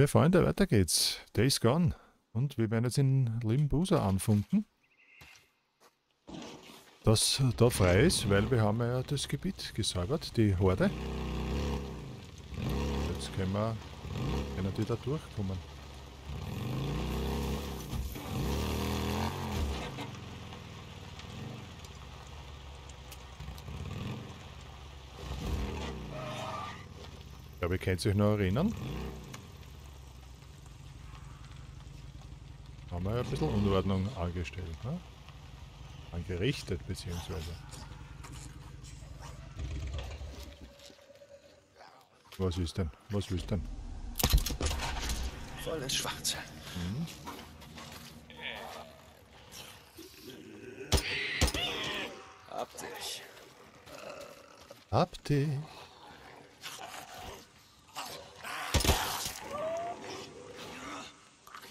Liebe Freunde, weiter geht's. Days Gone. Und wir werden jetzt in Limbusa anfunken. Das da frei ist, weil wir haben ja das Gebiet gesäubert, die Horde. Jetzt können die da durchkommen. Ich glaube, ihr könnt euch noch erinnern. Haben wir ja ein bisschen Unordnung angestellt, ne? Angerichtet beziehungsweise. Was ist denn? Was willst denn? Voll ins Schwarze. Mhm. Hab dich. Hab dich.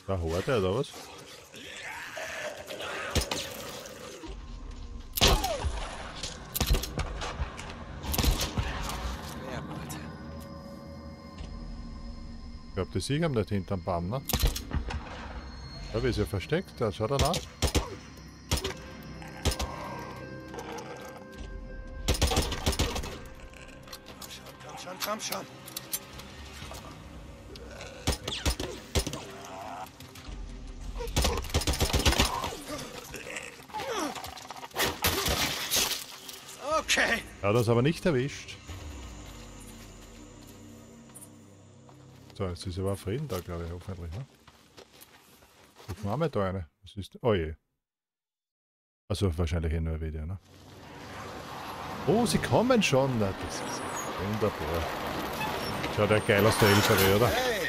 Da hört er oder was? Ich glaube, die Sieger haben nicht hinterm Baum, ne? Da ist ja versteckt, da schaut er nach. Komm schon, komm schon. Okay. Er hat uns aber nicht erwischt. So, jetzt ist aber Frieden da, glaube ich, hoffentlich. Ne? Jetzt machen wir da eine. Was ist. Oh je. Also wahrscheinlich eh nur wieder, ne? Oh, sie kommen schon. Das ist wunderbar. Schaut ja geil aus der LKW, oder? Hey!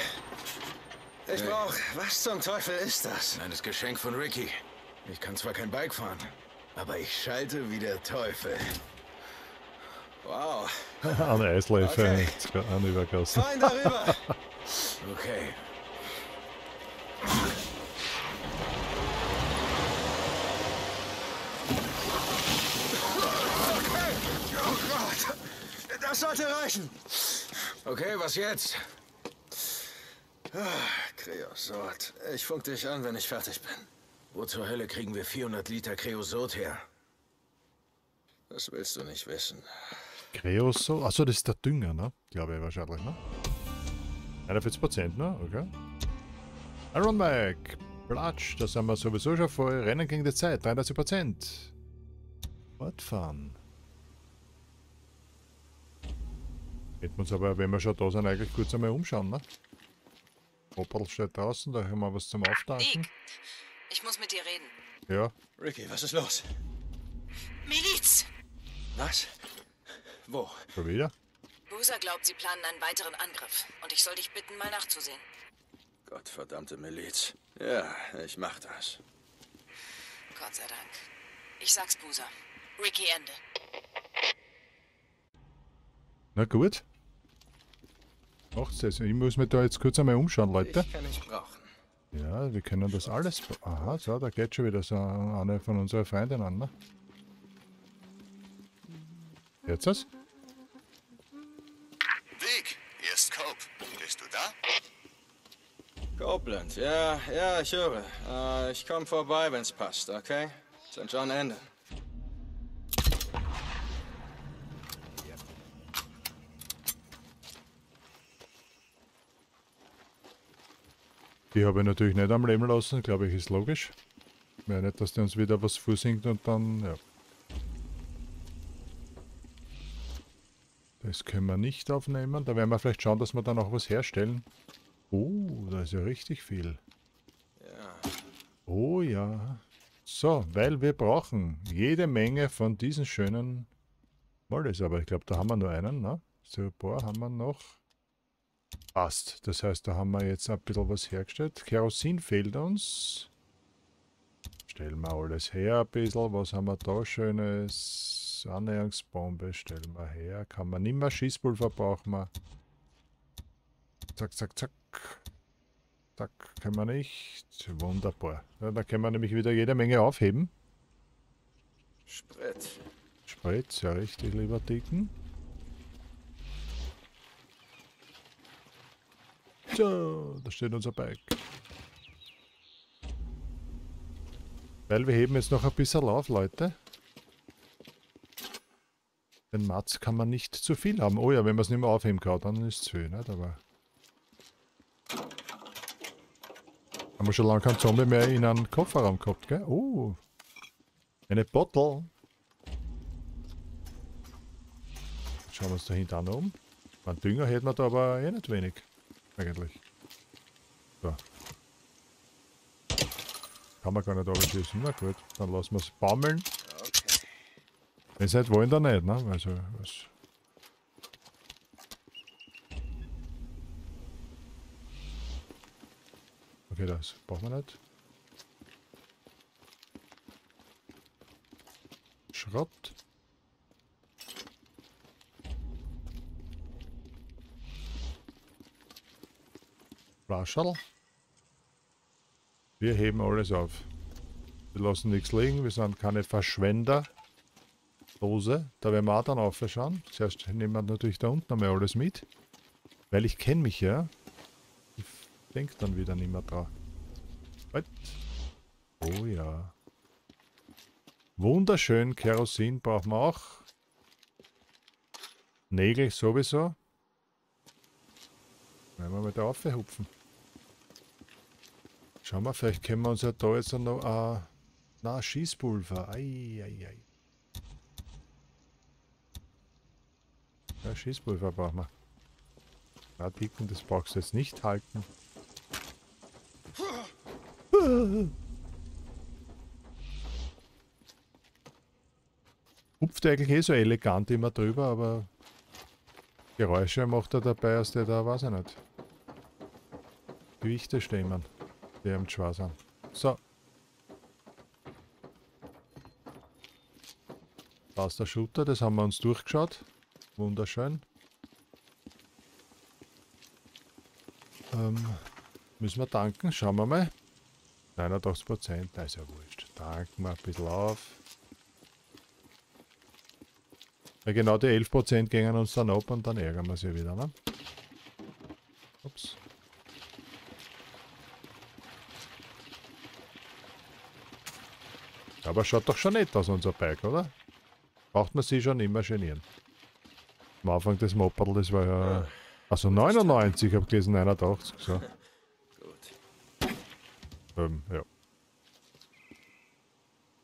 Ich brauch. Was zum Teufel ist das? Ein Geschenk von Rikki. Ich kann zwar kein Bike fahren, aber ich schalte wie der Teufel. Wow. An Eisläufe, okay. An Übergassen. Fein darüber. Okay. Okay. Oh Gott. Das sollte reichen. Okay, was jetzt? Kreosort. Ich funk dich an, wenn ich fertig bin. Wo zur Hölle kriegen wir 400 Liter Kreosort her? Das willst du nicht wissen. Kreosort? Achso, das ist der Dünger, ne? Glaube ich wahrscheinlich, ne? 41%, ne? Okay. Iron Mike. Platsch, das haben wir sowieso schon voll. Rennen gegen die Zeit, 33%. Fortfahren. Hätten wir uns aber, wenn wir schon da sind, eigentlich kurz einmal umschauen, ne? Hopperl steht draußen, da haben wir was zum Auftanken. Ich muss mit dir reden. Ja. Rikki, was ist los? Miliz! Was? Wo? Schon wieder? Boozer glaubt, sie planen einen weiteren Angriff. Und ich soll dich bitten, mal nachzusehen. Gottverdammte Miliz. Ja, ich mach das. Gott sei Dank. Ich sag's Boozer. Rikki, Ende. Na gut. Macht's das. Ich muss mich da jetzt kurz einmal umschauen, Leute. Ich kann nicht brauchen. Ja, wir können das alles... Aha, so, da geht schon wieder so eine von unseren Freunden an, ne? Jetzt das? Dick, hier ist Cope. Bist du da? Copeland, ja, ja, ich höre. Ich komme vorbei, wenn's passt, okay? St. John, Ende. Die habe ich natürlich nicht am Leben lassen, glaube ich, ist logisch. Wäre nicht, dass der uns wieder was vorsingt und dann, ja. Das können wir nicht aufnehmen. Da werden wir vielleicht schauen, dass wir dann auch was herstellen. Oh, da ist ja richtig viel. Ja. Oh ja. So, weil wir brauchen jede Menge von diesen schönen Molles. Aber ich glaube, da haben wir nur einen, ne? So ein paar haben wir noch. Passt. Das heißt, da haben wir jetzt ein bisschen was hergestellt. Kerosin fehlt uns. Stellen wir alles her ein bisschen. Was haben wir da Schönes? Annäherungsbombe stellen wir her. Kann man nicht mehr. Schießpulver brauchen wir. Zack, zack, zack. Zack, können wir nicht. Wunderbar. Ja, da können wir nämlich wieder jede Menge aufheben. Spritz. Spritz, ja richtig, lieber Deacon. Da, da steht unser Bike. Weil wir heben jetzt noch ein bisschen auf, Leute. Den Matz kann man nicht zu viel haben. Oh ja, wenn man es nicht mehr aufheben kann, dann ist es zu viel, nicht? Aber haben wir schon lange keinen Zombie mehr in einen Kofferraum gehabt, gell? Oh, eine Bottle. Schauen wir uns da hinten um. Ein Dünger hätten wir da aber eh nicht wenig, eigentlich. So. Kann man gar nicht runterschießen. Na gut, dann lassen wir es baumeln. Wenn sie nicht wollen, dann nicht, ne? Also, was. Okay, das brauchen wir nicht. Schrott. Flascherl. Wir heben alles auf. Wir lassen nichts liegen, wir sind keine Verschwender. Dose, da werden wir auch dann aufschauen. Zuerst nehmen wir natürlich da unten einmal alles mit. Weil ich kenne mich ja. Ich denke dann wieder nicht mehr dran. Halt. Oh ja. Wunderschön, Kerosin brauchen wir auch. Nägel sowieso. Wenn wir mal da aufhupfen. Schauen wir, vielleicht können wir uns ja da jetzt noch... na, Schießpulver. Ei, ei, ei. Ja, Schießpulver brauchen wir. Ja, Deacon, das brauchst du jetzt nicht halten. Hupft eigentlich eh so elegant immer drüber, aber Geräusche macht er dabei, als der da, weiß ich nicht. Gewichte stemmen, die haben schwer sind. So. Da ist der Shooter, das haben wir uns durchgeschaut. Wunderschön. Müssen wir tanken? Schauen wir mal. 89%, da ist ja wurscht. Tanken wir ein bisschen auf. Ja, genau, die 11% gehen uns dann ab und dann ärgern wir sie wieder, ne? Ups. Aber schaut doch schon nett aus, unser Bike, oder? Braucht man sie schon immer genieren. Am Anfang des Mopperl, das war ja... Also 99, ich habe gelesen 89, so. Gut. Ja.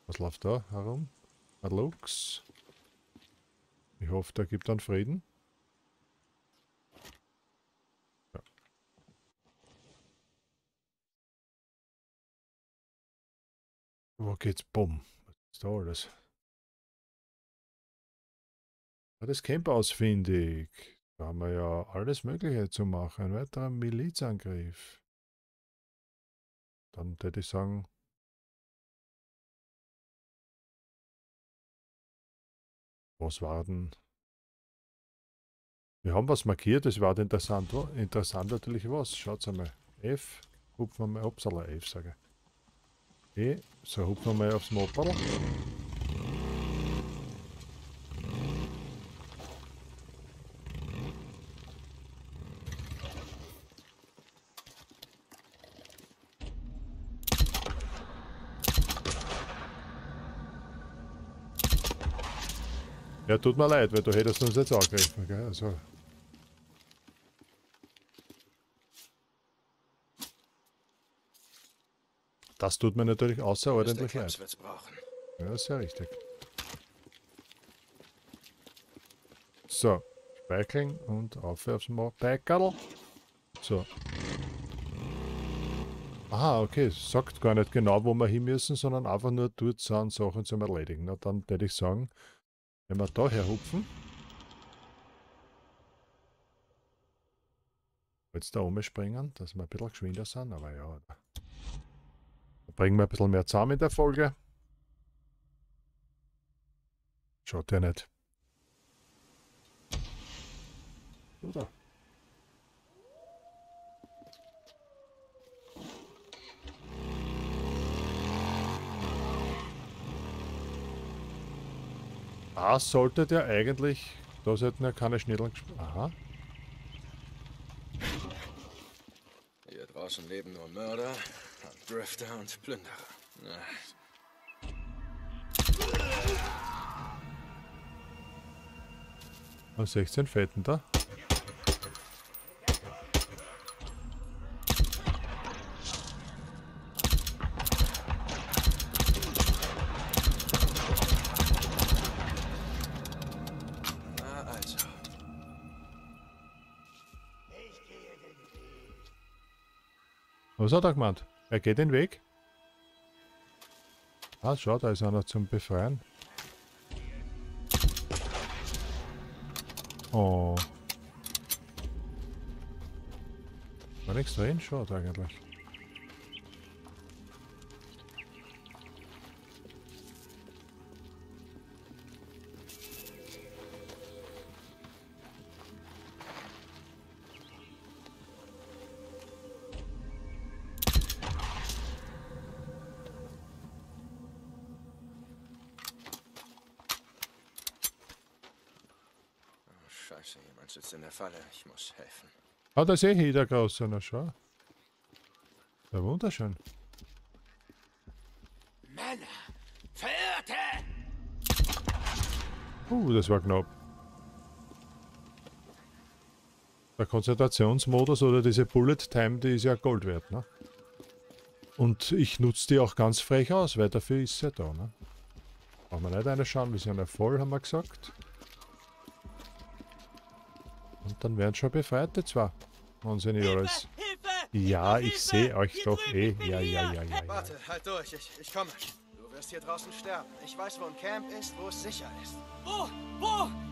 Was läuft da herum? Ein Lux. Ich hoffe, der gibt dann Frieden. Ja. Wo geht's? Bumm. Was ist da alles? Das Camp ausfindig. Da haben wir ja alles Mögliche zu machen. Ein weiterer Milizangriff. Dann würde ich sagen. Was war denn? Wir haben was markiert, es war interessant. Interessant natürlich was. Schaut einmal. F. Hupfen wir mal. Upsala, F sage ich. E. So, hupfen wir mal aufs Mopperl. Ja, tut mir leid, weil du hättest uns jetzt angegriffen, gell? Also. Das tut mir natürlich außerordentlich leid. Ja, ist ja richtig. So, Speicheln und auf aufs Beikerl. So. Aha, okay, sagt gar nicht genau, wo wir hin müssen, sondern einfach nur dort sind Sachen zum Erledigen. Na, dann würde ich sagen, wenn wir da herhupfen. Jetzt da umspringen, dass wir ein bisschen geschwinder sind, aber ja. Da bringen wir ein bisschen mehr zusammen in der Folge. Schaut ja nicht. Oder? Ah, sollte der eigentlich... Da sollten ja keine Schnitteln... Aha. Hier draußen leben nur Mörder und Drifter und Plünderer. Oh, 16 Fäden da. Was hat er gemeint? Er geht den Weg. Ah, schau, da ist einer zum Befreien. Oh. War nichts dahin? Schaut eigentlich. Scheiße, jemand sitzt in der Falle. Ich muss helfen. Ah, da sehe ich jeder Große. Na schau. Ja, wunderschön. Männer! Verirrte! Das war knapp. Der Konzentrationsmodus oder diese Bullet Time, die ist ja Gold wert, ne? Und ich nutze die auch ganz frech aus, weil dafür ist sie ja da, ne? Brauchen wir nicht eine schauen, wir sind ja voll, haben wir gesagt. Dann werden schon Befreite zwar. Monseniores. Ja, Hilfe, ich sehe euch doch eh. Ja. Warte, halt durch, ich komme. Du wirst hier draußen sterben. Ich weiß, wo ein Camp ist, wo es sicher ist. Wo?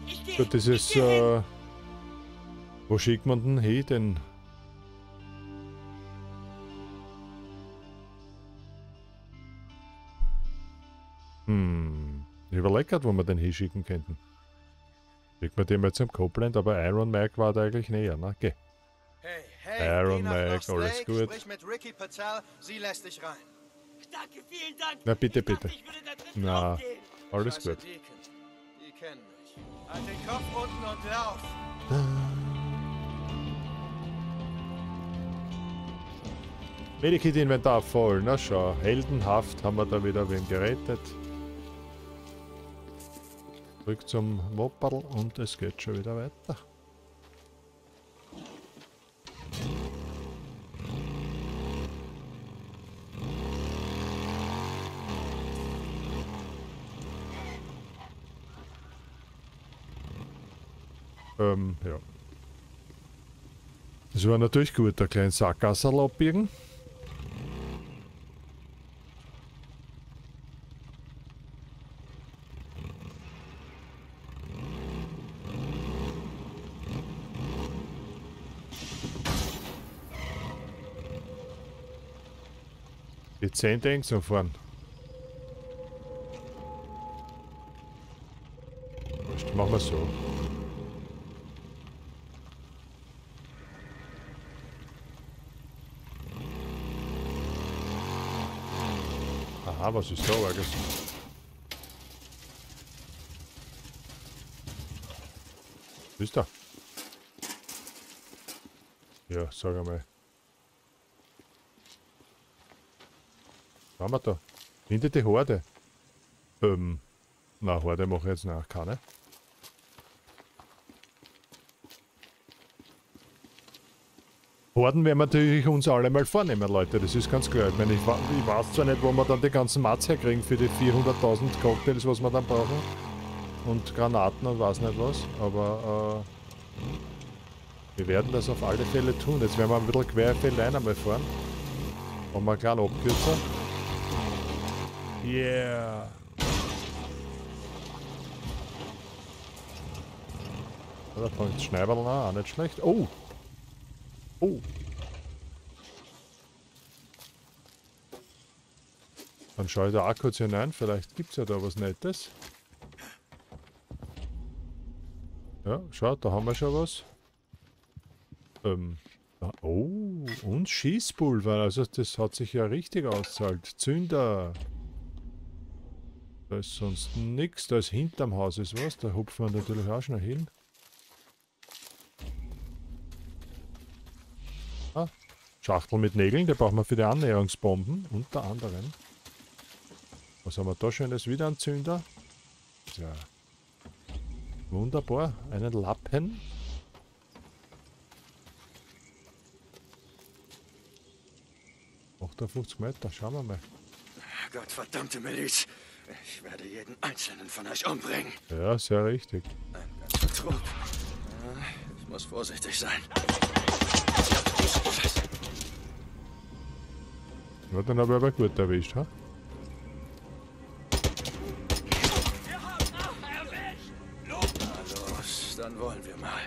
Ich gehe. So, das ist, wo schickt man denn hin, denn? Ich überleg grad, wo wir den hinschicken könnten. Kriegt man den mal zum Copeland, aber Iron Mike war da eigentlich näher, ne? Geh. Hey, Iron Mike, alles gut. Sprich mit Rikki, Patel, sie lässt dich rein. Danke, vielen Dank. Na bitte. Ich würde da drin draufgehen. Alles gut. Die kennen mich. Halt den Kopf unten und lauf. Medikit-Inventar voll, na schau. Heldenhaft haben wir da wieder wen gerettet. Zurück zum Mopperl und es geht schon wieder weiter. Ja. Das war natürlich gut, der kleine Sackgasserl abbiegen. Die 10 Dings umfahren. Machen wir so. Aha, was ist da eigentlich? Was ist da? Ja, sag einmal. Was haben wir da? Findet die Horde? Na, Horde mache ich jetzt nach, keine. Horden werden wir natürlich uns alle mal vornehmen, Leute, das ist ganz klar. Ich meine, ich weiß zwar nicht, wo wir dann die ganzen Mats herkriegen für die 400.000 Cocktails, was wir dann brauchen. Und Granaten und weiß nicht was, aber wir werden das auf alle Fälle tun. Jetzt werden wir ein bisschen quer für die Leine einmal fahren. Machen wir einen kleinen Abkürzer. Yeah! Da fängt das Schneiberl an, auch nicht schlecht. Oh! Dann schaue ich da auch kurz hinein, vielleicht gibt es ja da was Nettes. Ja, schaut, da haben wir schon was. Und Schießpulver, also das hat sich ja richtig ausgezahlt. Zünder! Da ist sonst nichts, da ist hinterm Haus ist was, da hupfen wir natürlich auch schnell hin. Ah, Schachtel mit Nägeln, die brauchen wir für die Annäherungsbomben, unter anderem. Was haben wir da schönes? Wieder ein Zünder. Ja. Wunderbar, einen Lappen. Auch da 50 Meter, schauen wir mal. Gottverdammte Miliz, ich werde jeden einzelnen von euch umbringen. Ja, sehr richtig. Ein ganzer Trupp. Ja, ich muss vorsichtig sein. Ja, dann habe ich aber gut erwischt, ha? Dann wollen wir mal.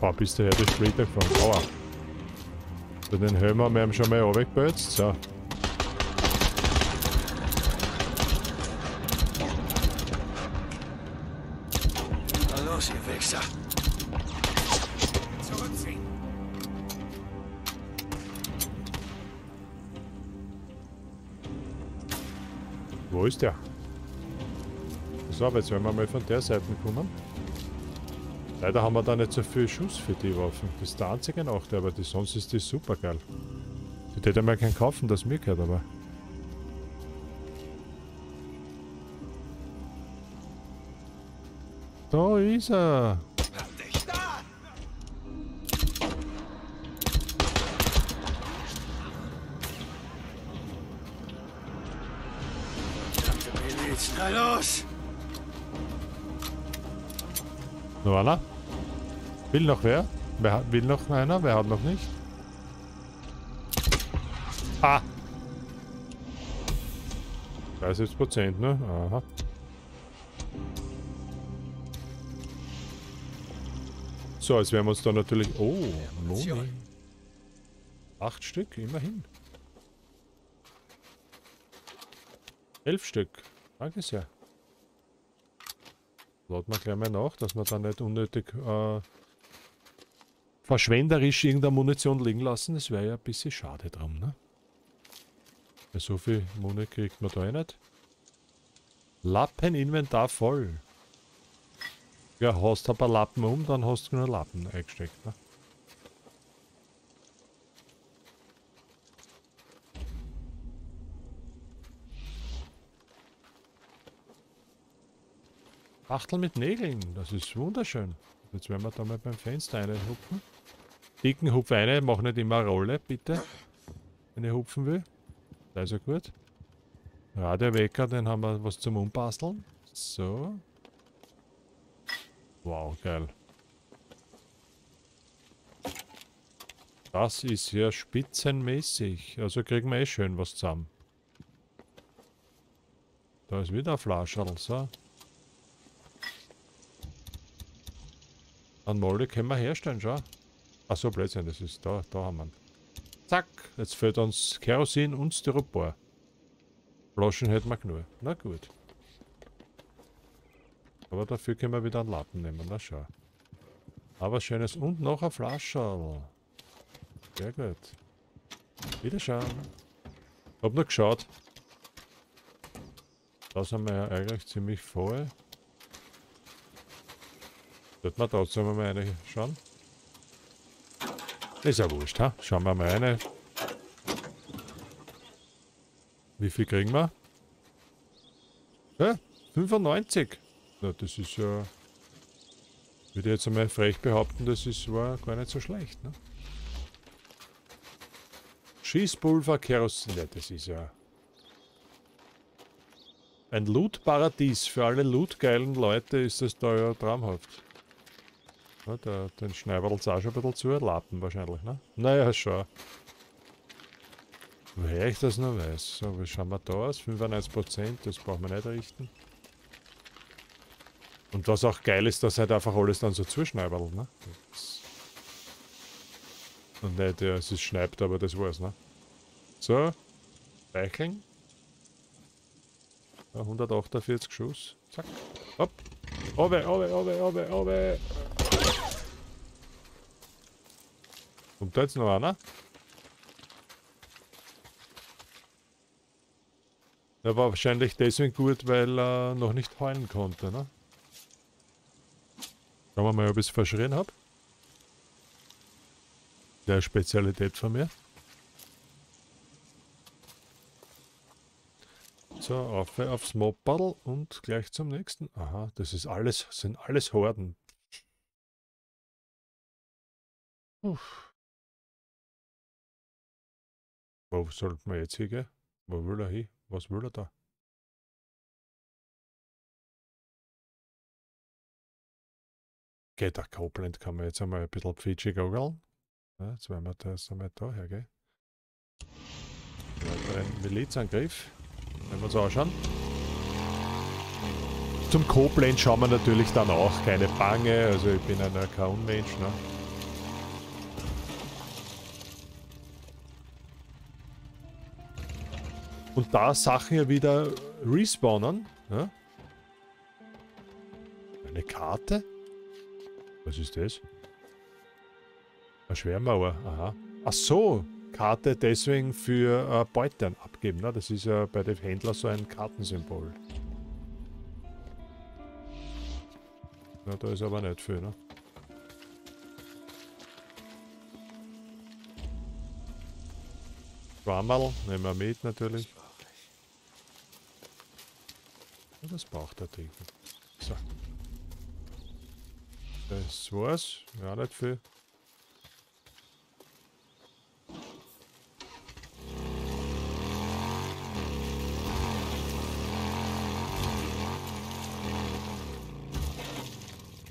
Boah, bist du her durch die Schritte gefahren. Aua. So, den Helm haben wir schon mal runtergebürzt. So. Na los, ihr Wichser. Wo ist der? So, aber jetzt werden wir mal von der Seite kommen. Leider haben wir da nicht so viel Schuss für die Waffen. Das ist der einzige Nachteil, aber sonst ist die super geil. Die hätte mir keinen kaufen, das mir gehört, aber. Da ist er! Na los! Noch einer? Will noch wer? Will noch einer? Wer hat noch nicht? Ah! 30%, ne? Aha. So, jetzt werden wir uns da natürlich... Oh, Moni. 8 Stück, immerhin. 11 Stück. Danke sehr. Laut mal gleich mal nach, dass wir da nicht unnötig verschwenderisch irgendeine Munition liegen lassen. Das wäre ja ein bisschen schade drum, ne? Ja, so viel Muni kriegt man da eh nicht. Lappeninventar voll. Ja, hast ein paar Lappen um, dann hast du nur Lappen eingesteckt, ne? Achtel mit Nägeln, das ist wunderschön. Jetzt werden wir da mal beim Fenster reinhupfen. Dicken Hupf eine, mach nicht immer eine Rolle, bitte. Wenn ich hupfen will. Da ist er gut. Ja, der Wecker, den haben wir was zum Umbasteln. So. Wow, geil. Das ist ja spitzenmäßig. Also kriegen wir eh schön was zusammen. Da ist wieder ein Flascherl, so. An Molde können wir herstellen, schau. Achso, Blödsinn, das ist da. Da haben wir ihn. Zack, jetzt fehlt uns Kerosin und Styropor. Flaschen hätten wir genug. Na gut. Aber dafür können wir wieder einen Lappen nehmen, na schau. Aber schönes und noch eine Flasche. Sehr gut. Wiederschauen. Hab noch geschaut. Da sind wir ja eigentlich ziemlich voll. Sollte man trotzdem mal reinschauen? Ist ja wurscht, ha? Schauen wir mal rein. Wie viel kriegen wir? 95! Na, das ist ja... Würde ich jetzt einmal frech behaupten, das ist, war gar nicht so schlecht, ne? Schießpulver, Kerosin, ja, das ist ja... Ein Loot-Paradies. Für alle lootgeilen Leute ist das da ja traumhaft. Ja, den Schneiberl ist auch schon ein bisschen zu erlappen wahrscheinlich, ne? Naja, schon. Woher ich das noch weiß. So, wie schauen wir da aus? 95%, das brauchen wir nicht richten. Und was auch geil ist, dass halt einfach alles dann so zuschneiberlt, ne? Und nicht, ja, es ist schneibt, aber das war's, ne? So. Weicheln. Ja, 148 Schuss. Zack. Hopp. Owe. Kommt da jetzt noch einer? Er war wahrscheinlich deswegen gut, weil er noch nicht heulen konnte, ne? Schauen wir mal, ob ich es verschrien habe. Der Spezialität von mir. So, auf aufs Mobpaddel und gleich zum nächsten. Aha, das ist alles, sind alles Horden. Uff. Wo sollte man jetzt hingehen? Wo will er hin? Was will er da? Okay, der Copeland kann man jetzt einmal ein bisschen pfitschig goggeln. Ja, jetzt werden wir das einmal da hergehen. Ein Milizangriff. Wenn wir uns anschauen. Zum Copeland schauen wir natürlich dann auch. Keine Bange, also ich bin ja kein Unmensch, ne? Und da Sachen ja wieder respawnen. Ja? Eine Karte? Was ist das? Eine Schwermauer, aha. Ach so, Karte deswegen für Beutern abgeben. Ne? Das ist ja bei dem Händler so ein Kartensymbol. Na, da ist aber nicht viel, ne? Schwammerl nehmen wir mit natürlich. Und das braucht der Ding. So. Das war's. Ja, nicht viel.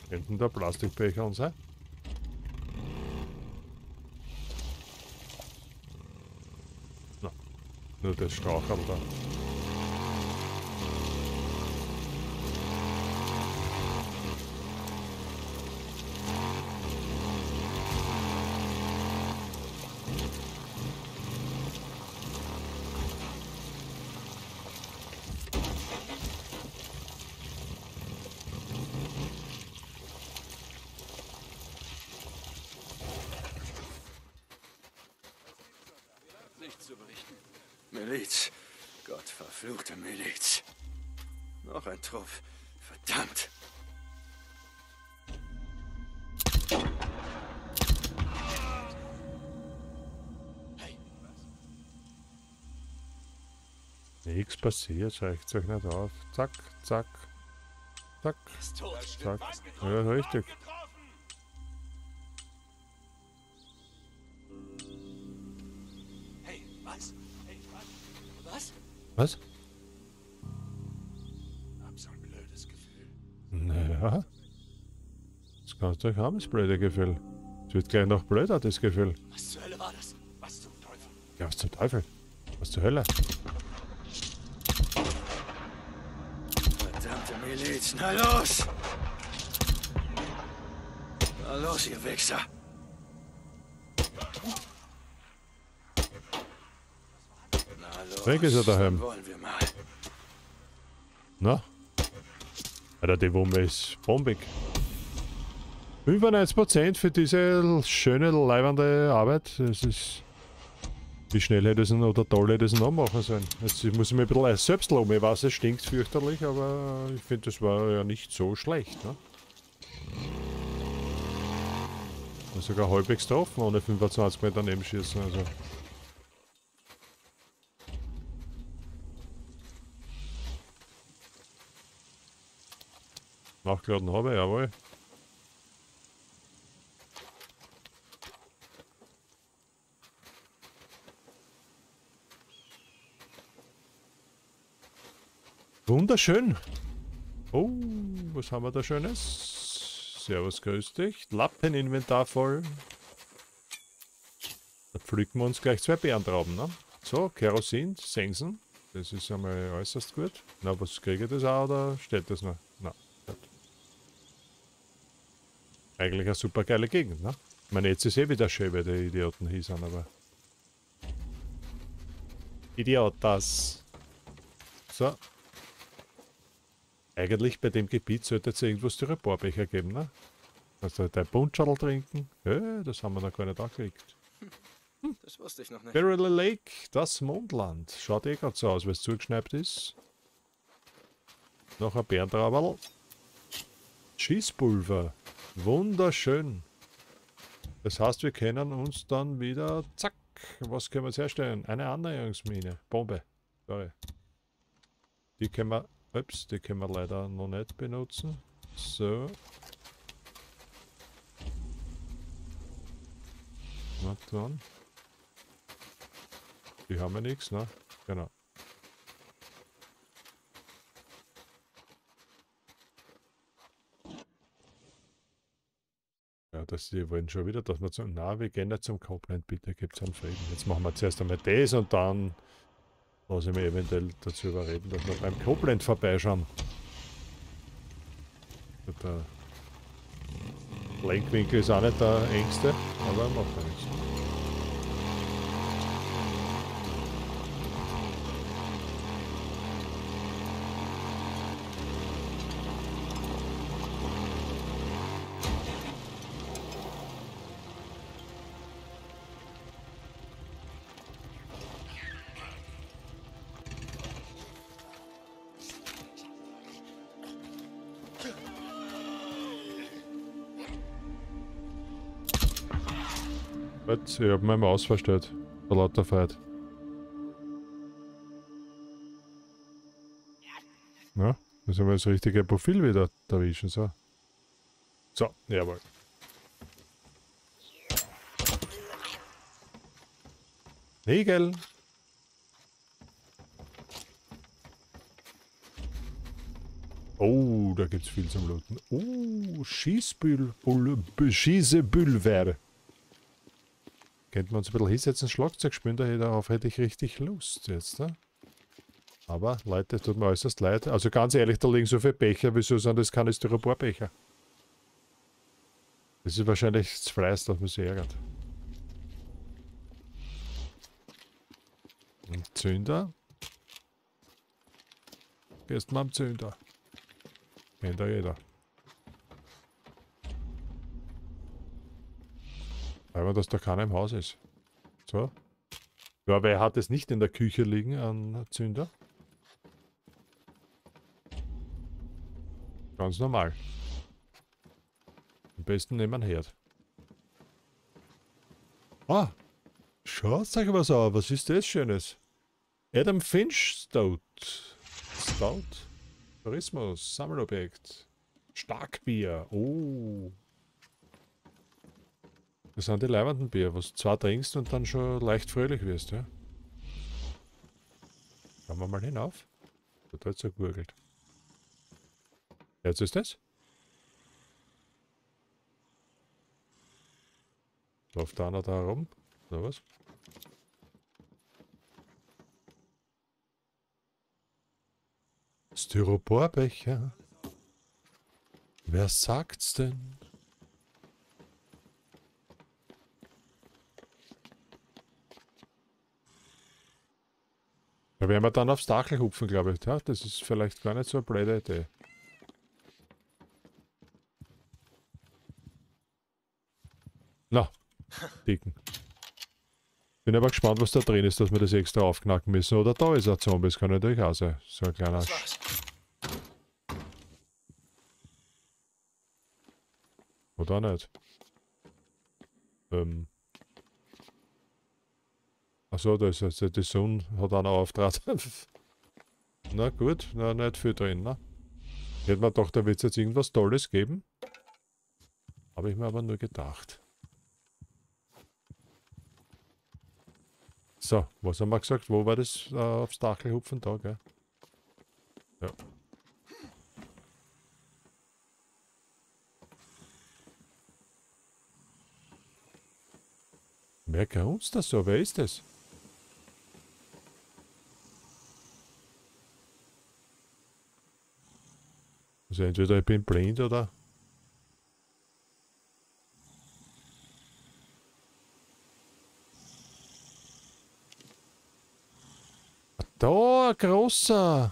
Könnten da Plastikbecher und sein? Na, nur das Straucherl da. Verdammt! Hey. Nichts passiert, schreckt euch nicht auf. Zack, zack, zack, zack. Ja, richtig. Hey, was? Hey, was? Was? Naja, das kannst du euch haben, das blöde Gefühl. Es wird gleich noch blöder, das Gefühl. Was zur Hölle war das? Was zum Teufel? Ja, was zum Teufel? Was zur Hölle? Verdammte Miliz, na los! Na los, ihr Wichser! Na los, weg ist er daheim. Wollen wir mal. Na? Alter, die Wumme ist bombig. 95% für diese schöne, leibende Arbeit. Das ist. Wie schnell hätte es oder toll hätte es noch machen sollen. Jetzt muss ich mich ein bisschen selbst loben. Ich weiß, es stinkt fürchterlich, aber ich finde, das war ja nicht so schlecht. Ne? War sogar halbwegs getroffen, ohne 25 Meter nebenschießen. Also. Nachgeladen habe, jawohl. Wunderschön. Oh, was haben wir da Schönes? Servus, grüß dich. Lappeninventar voll. Da pflücken wir uns gleich zwei Bärentrauben, ne? So, Kerosin, Sensen. Das ist einmal äußerst gut. Na, was kriege ich das auch oder steht das noch? Nein. Eigentlich eine super geile Gegend, ne? Ich meine, jetzt ist eh wieder schön, weil die Idioten hier sind, aber... Idiotas! So. Eigentlich bei dem Gebiet sollte es irgendwas Styroporbecher geben, ne? Kannst du halt ein Punschadl trinken? Das haben wir noch gar nicht angekriegt. Das wusste ich noch nicht. Beryl Lake, das Mondland. Schaut eh gerade so aus, weil es zugeschnappt ist. Noch ein Bärentraberl. Schießpulver. Wunderschön. Das heißt, wir können uns dann wieder... Zack. Was können wir jetzt herstellen? Eine Annäherungsmine. Bombe. Sorry. Die können wir... Ups, die können wir leider noch nicht benutzen. So. Na dann. Die haben ja nichts, ne? Genau. Ja, das, die wollen schon wieder, dass wir zum... Na, wir gehen nicht zum Copeland, bitte, gibt's einen Frieden. Jetzt machen wir zuerst einmal das und dann lasse ich mich eventuell dazu überreden, dass wir beim Copeland vorbeischauen. Der Lenkwinkel ist auch nicht der engste, aber macht ja nichts. Ich habe meine Maus verstellt, vor lauter Feiert. Na, müssen wir das richtige Profil wieder erwischen, so. So, jawohl. Nägel! Oh, da gibt's viel zum Looten. Oh, Schießepulver. Könnten wir uns ein bisschen hinsetzen, Schlagzeug spielen, darauf hätte ich richtig Lust jetzt. Ne? Aber Leute, tut mir äußerst leid. Also ganz ehrlich, da liegen so viele Becher, wieso sind das keine Styroporbecher? Das ist wahrscheinlich das Fleiß, das mich ärgert. Und Zünder. Gehst mal am Zünder. Kennt ja jeder. Aber dass da keiner im Haus ist. So. Ja, wer hat es nicht in der Küche liegen an Zünder? Ganz normal. Am besten nehmen wir einen Herd. Ah! Schaut euch was an. Was ist das Schönes? Adam Finch Stout. Tourismus. Sammelobjekt. Starkbier. Oh. Das sind die leibenden Bier, was du zwar trinkst und dann schon leicht fröhlich wirst, ja. Schauen wir mal hinauf. Da hat so gegurgelt. Jetzt ist das. Läuft da einer da herum? Oder was? Styroporbecher. Wer sagt's denn? Da werden wir dann aufs Dachl hupfen, glaube ich. Ja, das ist vielleicht gar nicht so eine blöde Idee. Na, Deacon. Bin aber gespannt, was da drin ist, dass wir das extra aufknacken müssen. Oder da ist ein Zombie, das kann natürlich auch sein. So ein kleiner Sch... Oder nicht? Achso, da ist also die Sonne, hat auch noch auftrat. Na gut, na, nicht viel drin, ne? Hätte man gedacht, da wird es jetzt irgendwas Tolles geben. Habe ich mir aber nur gedacht. So, was haben wir gesagt? Wo war das aufs Dachl hupfen da, gell? Ja. Wer kann uns das so? Wer ist das? Also entweder ich bin blind oder... Da, ein großer!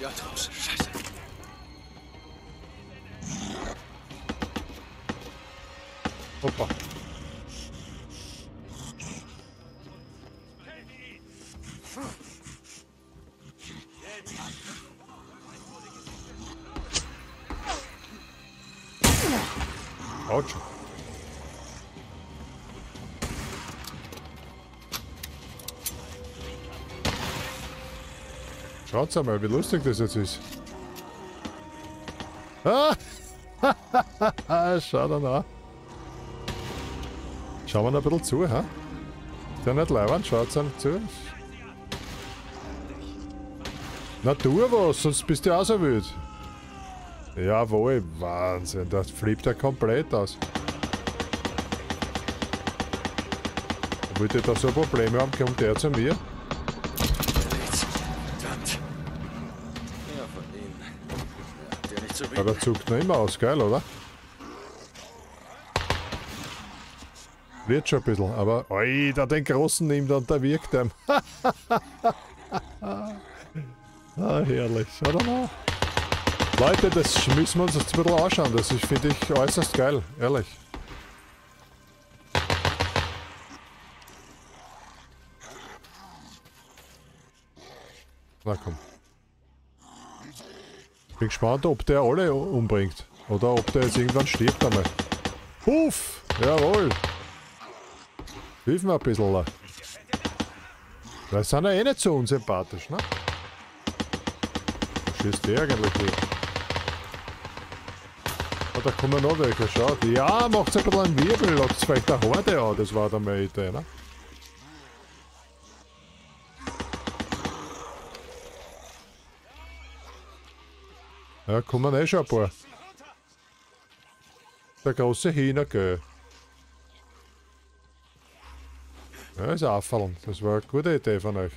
ja draus. Scheiße. Hoppa. Autsch. Schaut's einmal, wie lustig das jetzt ist. Ah! Schau da nach. Schauen wir noch ein bisschen zu, hä? Ist ja nicht leibend, schaut's einem zu. Na, tu was, sonst bist du auch so wild. Jawohl, Wahnsinn, das flippt ja komplett aus. Wollt ihr da so Probleme haben, kommt der zu mir? Aber der zuckt noch immer aus, geil, oder? Wird schon ein bisschen, aber... Alter, den Großen nimmt und der wirkt einem. Ah, herrlich. Schau doch mal. Leute, das müssen wir uns jetzt ein bisschen anschauen. Das ist, finde ich, äußerst geil. Ehrlich. Na komm. Bin gespannt, ob der alle umbringt. Oder ob der jetzt irgendwann stirbt einmal. Puff! Jawohl! Hilf mir ein bisschen. Das sind ja eh nicht so unsympathisch, ne? Was schießt der eigentlich hier? Oh, da kommen noch welche, schaut. Ja, macht's ein bisschen einen Wirbel, lockt's vielleicht eine Horde an. Das war dann meine Idee, ne? Ja, kommen eh schon ein paar. Der große Hühner, gell. Ja, ist auffallend. Das war eine gute Idee von euch.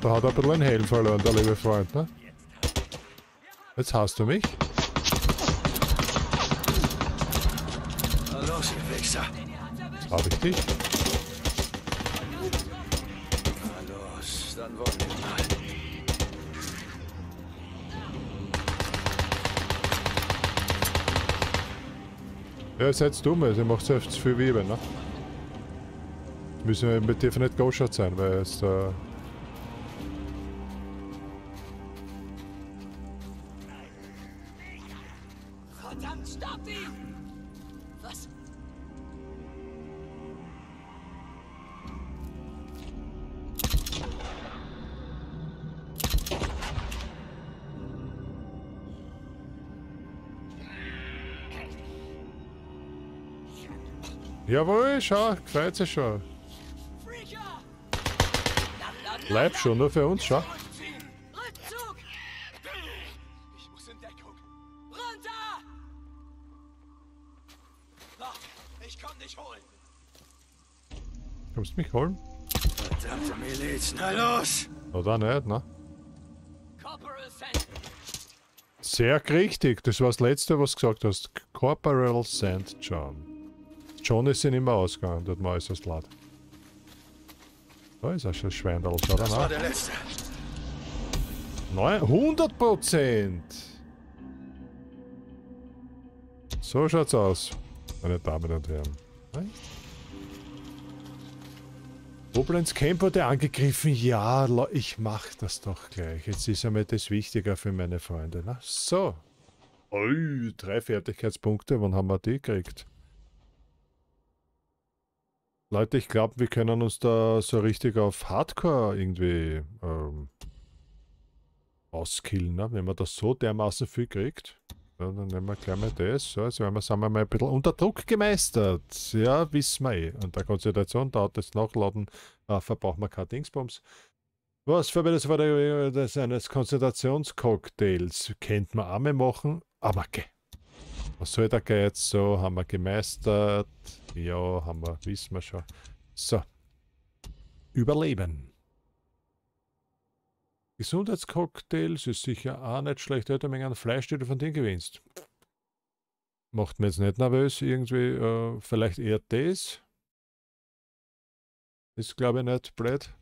Da hat er ein bisschen einen Helm verloren, der liebe Freund, ne? Jetzt hast du mich. Los, ihr Wichser. Hab ich dich? Na los, dann wollen wir mal. Ja, ihr seid dumm, ihr macht so viel Wiebe, ne? Jetzt müssen wir mit dir nicht Go-Shot sein, weil es... Jawohl, schau, gefällt sich schon. Bleib schon, nur für uns, schau. Ich muss in Deckung. Runter! Ich komm dich holen. Kommst du mich holen? Verdammte Miliz, na los! Oder nicht, ne? Sehr richtig, das war das Letzte, was du gesagt hast. Corporal St. John. John ist nicht mehr ausgegangen, dort mal ist das laut. Da ist er schon Schweinderl, schau da nach. Das war der letzte. 100%! So schaut's aus, meine Damen und Herren. Koblenz Camp wurde angegriffen. Ja, ich mach das doch gleich. Jetzt ist einmal das wichtiger für meine Freunde. Na, so. Oh, 3 Fertigkeitspunkte, wann haben wir die gekriegt? Leute, ich glaube, wir können uns da so richtig auf Hardcore irgendwie auskillen, ne? Wenn man das so dermaßen viel kriegt. Ja, dann nehmen wir gleich mal das. So, also wenn wir, sagen wir mal, ein bisschen unter Druck gemeistert. Ja, wissen wir eh. Und der Konzentration dauert das Nachladen, verbraucht man keine Dingsbums. Was verwendest du eines Konzentrationscocktails? Kennt man Arme machen? Amake. Was soll der jetzt? So, haben wir gemeistert. Ja, haben wir, wissen wir schon. So. Überleben. Gesundheitscocktails ist sicher auch nicht schlecht. Heute Menge an Fleisch, die du von dir gewinnst. Macht mir jetzt nicht nervös, irgendwie, vielleicht eher das. Ist, glaube ich, nicht blöd.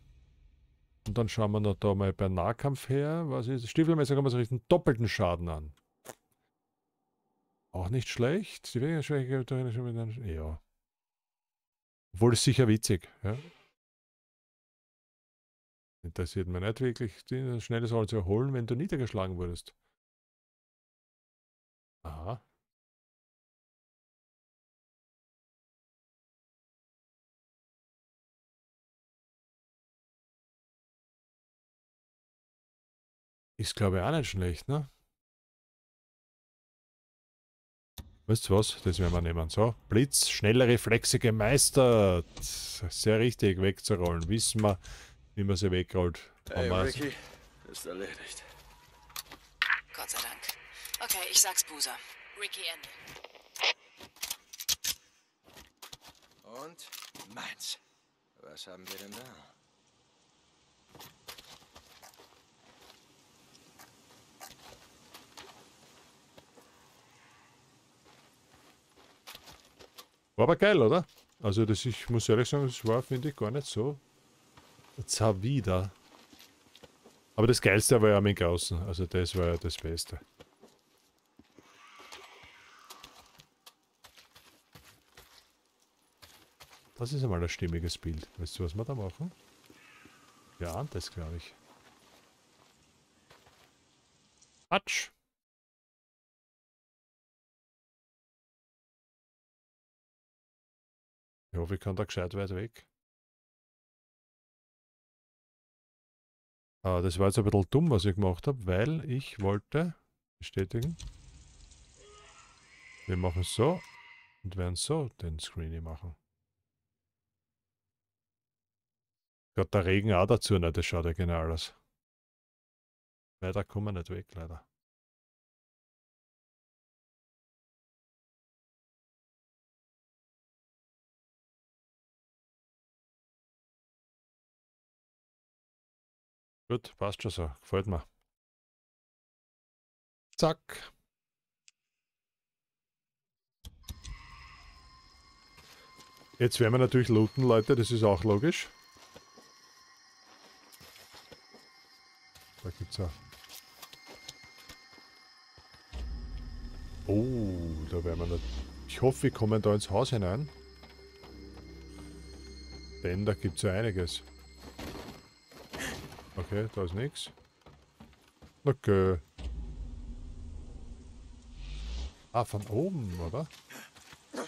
Und dann schauen wir noch da mal bei Nahkampf her. Was ist? Stiefelmesser kann man sich einen doppelten Schaden an. Auch nicht schlecht. Die weniger Schwäche schon ja. Obwohl es sicher witzig, ja. Interessiert mich nicht wirklich, die schnelles Holz erholen, wenn du niedergeschlagen wurdest. Aha. Ist, glaube ich, auch nicht schlecht, ne? Weißt du was? Das werden wir nehmen. So, Blitz, schnelle Reflexe gemeistert. Sehr richtig, wegzurollen. Wissen wir, wie man sie wegrollt. Hey, Rikki, ist erledigt. Gott sei Dank. Okay, ich sag's Boozer. Rikki, Ende. Und meins. Was haben wir denn da? War aber geil, oder? Also das, ich muss ehrlich sagen, das war, finde ich, gar nicht so zawider. Aber das Geilste war ja mit Gaußen. Also das war ja das Beste. Das ist einmal ein stimmiges Bild. Weißt du, was wir da machen? Ja, ahnt das, glaube ich. Atsch! Ich hoffe, ich kann da gescheit weit weg. Ah, das war jetzt ein bisschen dumm, was ich gemacht habe, weil ich wollte bestätigen. Wir machen so und werden so den Screeny machen. Gott, der Regen auch dazu, ne? Das schaut ja genau aus. Weiter kommen wir nicht weg, leider. Gut, passt schon so. Gefällt mir. Zack. Jetzt werden wir natürlich looten, Leute. Das ist auch logisch. Da gibt's auch. Oh, da werden wir nicht. Ich hoffe, wir kommen da ins Haus hinein. Denn da gibt's ja einiges. Okay, da ist nichts. Okay. Ah, von oben, oder?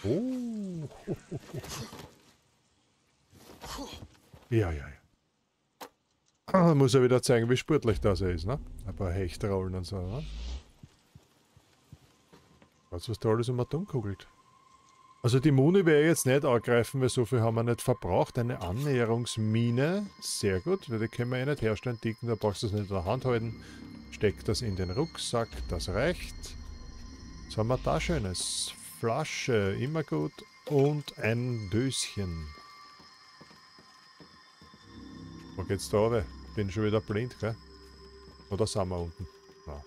Oh. Ja, ja, ja. Ah, muss ja wieder zeigen, wie sportlich das er ist, ne? Ein paar Hechtrollen und so, ne? Weißt du, was da alles um Atom kugelt? Also die Muni wäre jetzt nicht angreifen, weil so viel haben wir nicht verbraucht. Eine Annäherungsmine, sehr gut, weil die können wir ja nicht herstellen. Dicken, da brauchst du es nicht in der Hand halten. Steck das in den Rucksack, das reicht. Was haben wir da Schönes? Flasche, immer gut. Und ein Döschen. Wo geht's da runter? Bin schon wieder blind, gell? Oder sind wir unten? Nein.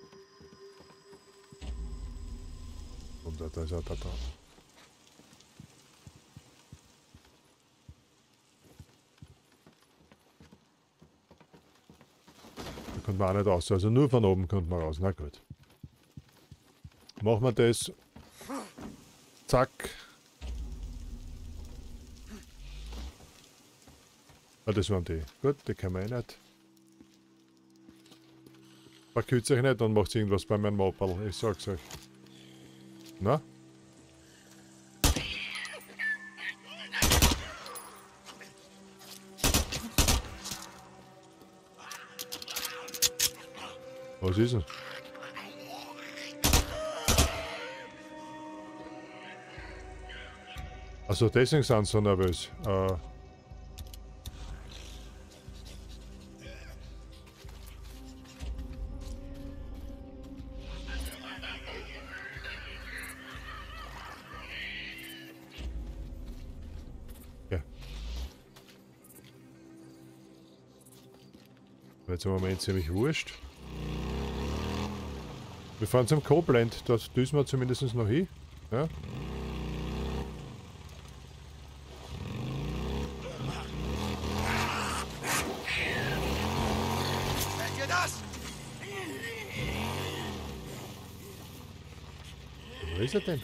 Und da ist er da drauf. Kommt man auch nicht raus, also nur von oben kommt man raus. Na gut. Machen wir das. Zack. Ah, das waren die. Gut, die können wir eh nicht. Verkühlt sich nicht und macht irgendwas bei meinem Mopal. Ich sag's euch. Na? Was ist es? Also deswegen sind sie so nervös. jetzt im Moment ziemlich wurscht. Wir fahren zum Copeland, dort düsen wir zumindest noch hin. Ja? Wo ist er denn?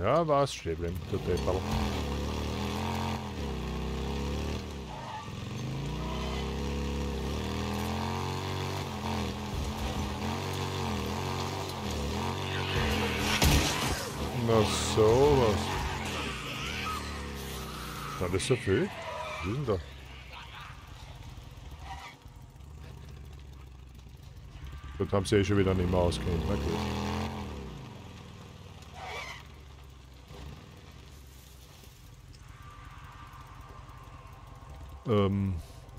Ja, war's, Schäblein, du Deppal. Na sowas. War das so viel? Was ist denn da? Dort haben sie eh schon wieder nicht mehr ausgehend, na gut.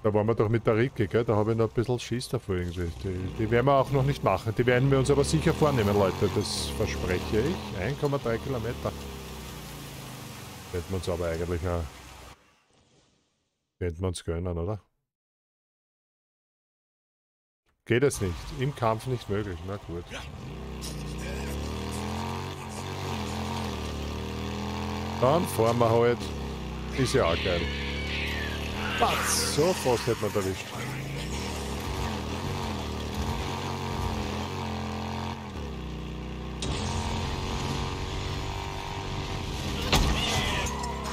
Da waren wir doch mit der Rikki, gell? Da habe ich noch ein bisschen Schiss davor irgendwie. Die werden wir auch noch nicht machen. Die werden wir uns aber sicher vornehmen, Leute. Das verspreche ich. 1,3 Kilometer. Könnten wir uns aber eigentlich auch... Könnten wir uns gönnen, oder? Geht es nicht. Im Kampf nicht möglich. Na gut. Dann fahren wir halt. Ist ja auch geil. Was? So fast hätte man da erwischt.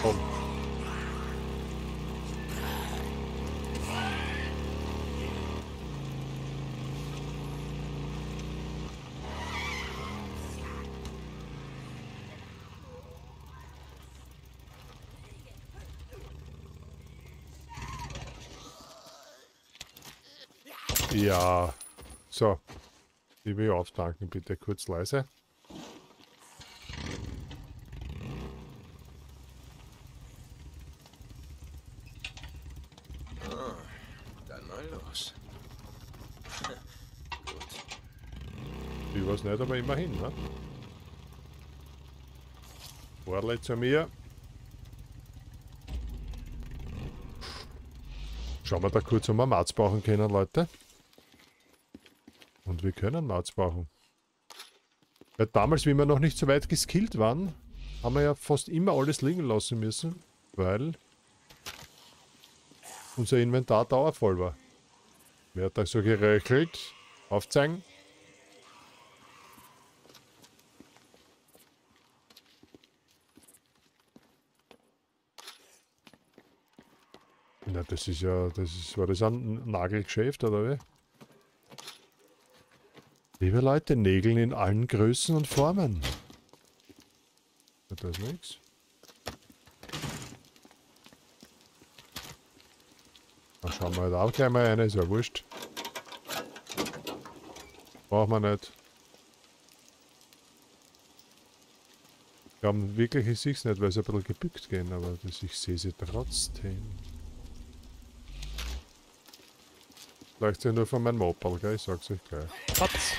Komm. Ja, so. Ich will auftanken, bitte kurz leise. Ah, dann mal los. Gut. Ich weiß nicht, aber immerhin, ne? Warle zu mir. Schauen wir da kurz, ob wir Marz brauchen können, Leute. Und wir können Marz brauchen. Weil damals, wie wir noch nicht so weit geskillt waren, haben wir ja fast immer alles liegen lassen müssen, weil unser Inventar dauervoll war. Wer hat da so geröchelt? Aufzeigen. Na, das ist ja, war das ein Nagelgeschäft, oder wie? Liebe Leute, Nägeln in allen Größen und Formen. Da ist nichts. Dann schauen wir halt auch gleich mal eine, ist ja wurscht. Brauchen wir nicht. Ja, wirklich, ich sehe es nicht, weil sie ein bisschen gebückt gehen, aber das, ich sehe sie trotzdem. Vielleicht sind sie nur von meinem Mopal, gell? Ich sag's euch gleich. Hat's!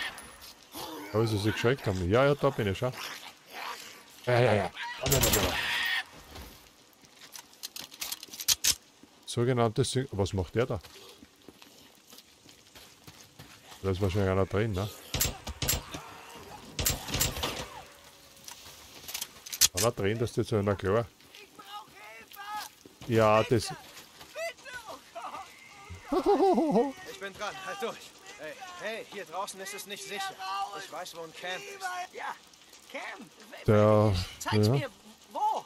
Aber sie sich geschreckt haben. Ja, ja, da bin ich, schau. Ja. Sogenanntes... Was macht der da? Da ist wahrscheinlich einer drin, ne? Einer drin, das ist jetzt einer klar. Ja, das... Ich bin dran, halt durch. Hey, hier draußen ist es nicht sicher. Ich weiß, wo ein Camp ist. Ja, Camp. Der, zeig's mir, wo?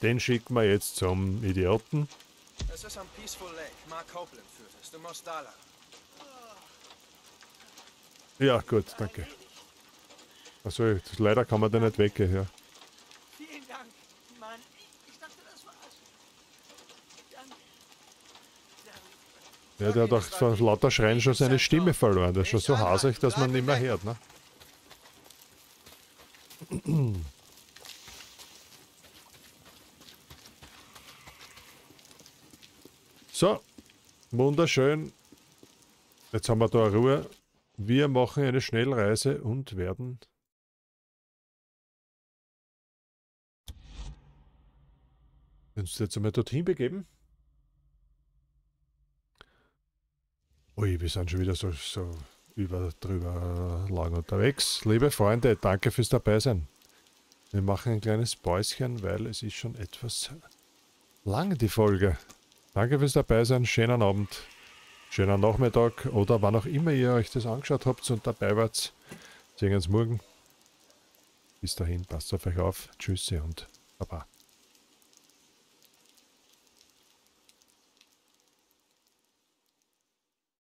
Den schicken wir jetzt zum Idioten. Es ist am Peaceful Lake. Mark Hoblin führt es. Du musst da lang. Ja, gut, danke. Also, leider kann man da nicht weggehen, ja. Vielen Dank, Mann. Ich dachte, das war's. Ja, der hat auch von lauter Schreien schon seine Stimme verloren. Der ist schon so hasig, dass man nicht mehr hört, ne? So, wunderschön. Jetzt haben wir da Ruhe. Wir machen eine Schnellreise und werden... uns jetzt einmal dorthin begeben. Ui, wir sind schon wieder so drüber lang unterwegs. Liebe Freunde, danke fürs Dabeisein. Wir machen ein kleines Päuschen, weil es ist schon etwas lang, die Folge. Danke fürs Dabeisein, schönen Abend, schönen Nachmittag oder wann auch immer ihr euch das angeschaut habt und dabei wart. Sehen uns morgen. Bis dahin, passt auf euch auf. Tschüssi und Baba.